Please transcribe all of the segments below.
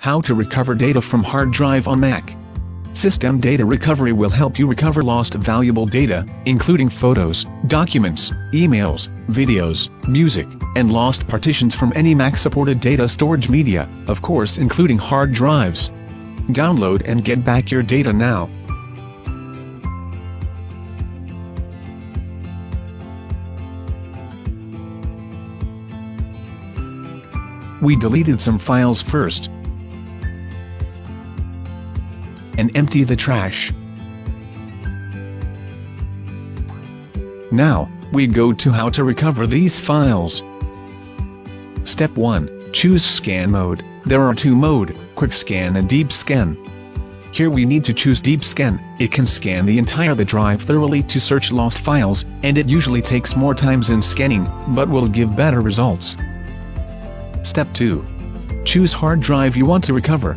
How to recover data from hard drive on Mac. System Data Recovery will help you recover lost valuable data, including photos, documents, emails, videos, music, and lost partitions from any Mac-supported data storage media, of course including hard drives. Download and get back your data now. We deleted some files first, and empty the trash. Now, we go to how to recover these files. Step 1, choose scan mode. There are two modes, quick scan and deep scan. Here we need to choose deep scan. It can scan the entire drive thoroughly to search lost files, and it usually takes more time than scanning, but will give better results. Step 2. Choose hard drive you want to recover.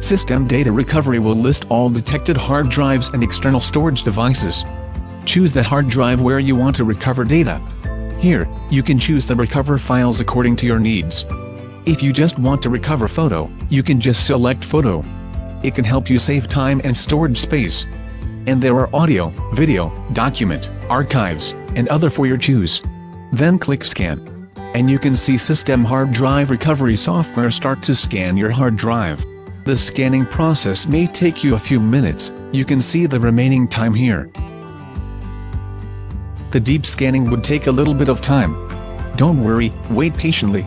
System Data Recovery will list all detected hard drives and external storage devices. Choose the hard drive where you want to recover data. Here, you can choose the recover files according to your needs. If you just want to recover photo, you can just select photo. It can help you save time and storage space. And there are audio, video, document, archives, and other for your choose. Then click scan. And you can see System Hard Drive Recovery software start to scan your hard drive. The scanning process may take you a few minutes. You can see the remaining time here. The deep scanning would take a little bit of time. Don't worry, wait patiently.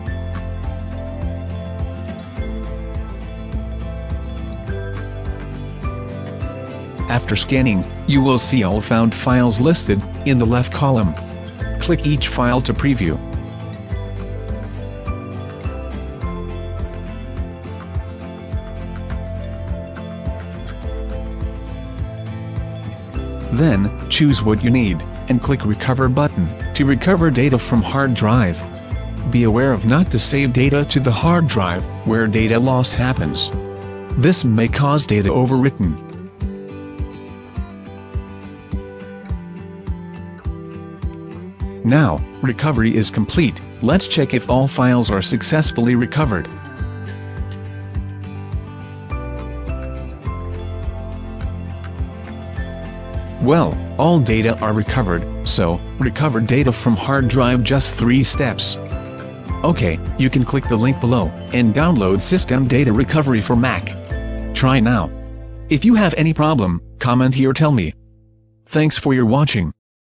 After scanning, you will see all found files listed in the left column. Click each file to preview. Then, choose what you need, and click Recover button, to recover data from hard drive. Be aware of not to save data to the hard drive, where data loss happens. This may cause data overwritten. Now, recovery is complete. Let's check if all files are successfully recovered. Well, all data are recovered, so, recover data from hard drive just 3 steps. Okay, you can click the link below, and download System Data Recovery for Mac. Try now. If you have any problem, comment here, tell me. Thanks for your watching.